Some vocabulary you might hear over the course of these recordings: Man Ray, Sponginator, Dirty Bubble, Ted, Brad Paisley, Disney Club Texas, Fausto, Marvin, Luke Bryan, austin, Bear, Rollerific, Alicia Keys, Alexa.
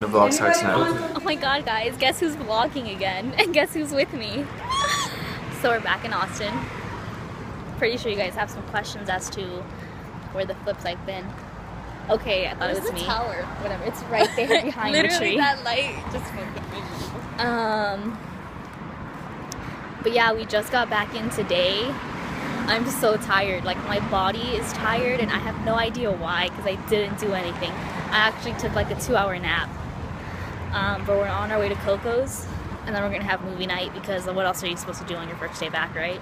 The vlog starts now. Oh my god, guys, guess who's vlogging again? And guess who's with me? So we're back in Austin. Pretty sure you guys have some questions as to where the flip site's been. Okay, I thought it was me. Tower, whatever. It's right there behind the tree. Literally that light just fucking me. But yeah, we just got back in today. I'm so tired. Like, my body is tired and I have no idea why, because I didn't do anything. I actually took like a 2-hour nap. But we're on our way to Coco's, and then we're gonna have movie night, because what else are you supposed to do on your first day back, right?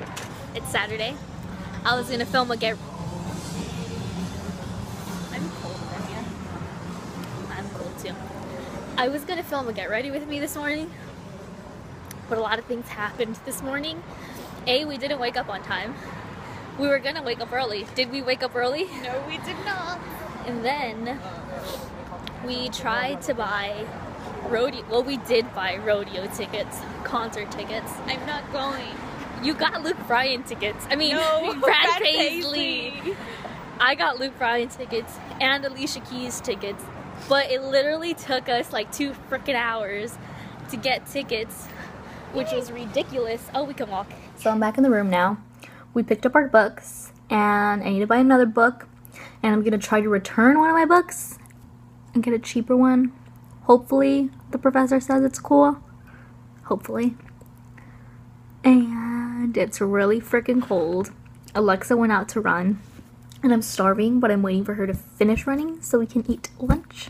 It's Saturday. I was gonna film a get. I'm cold, yeah. I'm cold too. I was gonna film a get ready with me this morning, but a lot of things happened this morning. A, we didn't wake up on time. We were gonna wake up early. Did we wake up early? No, we did not. And then we tried to buy rodeo. Well, we did buy rodeo tickets, concert tickets. I'm not going. You got Luke Bryan tickets. I mean, no, Brad Paisley. I got Luke Bryan tickets and Alicia Keys tickets, but it literally took us like 2 freaking hours to get tickets, which was ridiculous. Oh, we can walk. So I'm back in the room now. We picked up our books, and I need to buy another book, and I'm gonna try to return one of my books and get a cheaper one. Hopefully the professor says it's cool. Hopefully. And it's really freaking cold. Alexa went out to run, and I'm starving, but I'm waiting for her to finish running so we can eat lunch.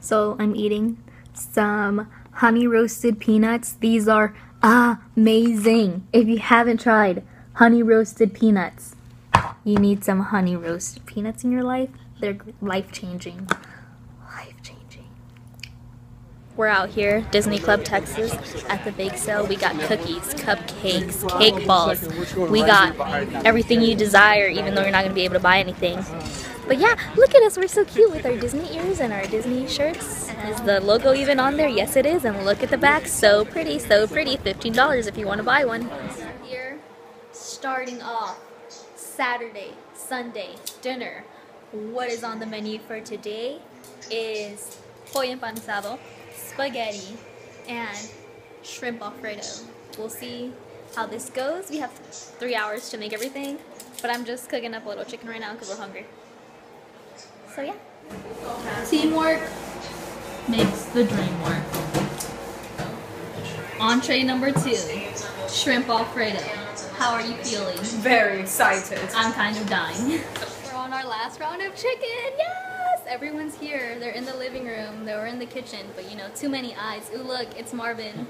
So I'm eating some honey roasted peanuts. These are amazing. If you haven't tried honey roasted peanuts, you need some honey roasted peanuts in your life. They're life-changing. Life-changing. We're out here, Disney Club Texas, at the bake sale. We got cookies, cupcakes, cake balls. We got everything you desire, even though you're not going to be able to buy anything. But yeah, look at us, we're so cute with our Disney ears and our Disney shirts. Is the logo even on there? Yes it is, and look at the back, so pretty, so pretty. $15 if you want to buy one. Here, starting off, Saturday, Sunday, dinner. What is on the menu for today is pollo empanizado, spaghetti, and shrimp alfredo. We'll see how this goes. We have 3 hours to make everything, but I'm just cooking up a little chicken right now because we're hungry. So yeah. Teamwork makes the dream work. Entree number 2, shrimp alfredo. How are you feeling? Very excited. I'm kind of dying. We're on our last round of chicken, yes! Everyone's here, they're in the living room, they were in the kitchen, but you know, too many eyes. Ooh look, it's Marvin.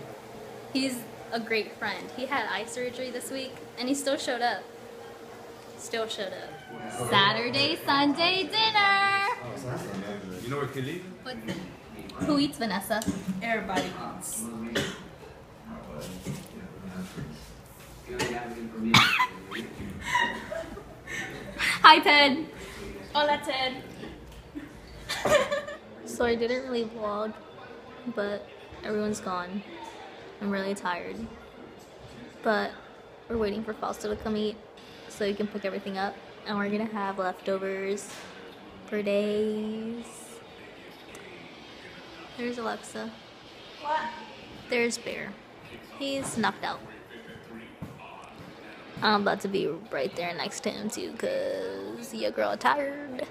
He's a great friend. He had eye surgery this week, and he still showed up. Still showed up. Saturday, Sunday dinner! You know where Kelly? Who eats, Vanessa? Everybody eats. Hi, Ted! Hola, Ted! So I didn't really vlog, but everyone's gone. I'm really tired. But we're waiting for Fausto to come eat, so you can pick everything up, and we're gonna have leftovers for days. There's Alexa. What? There's Bear. He's knocked out. I'm about to be right there next to him too, cause your girl tired.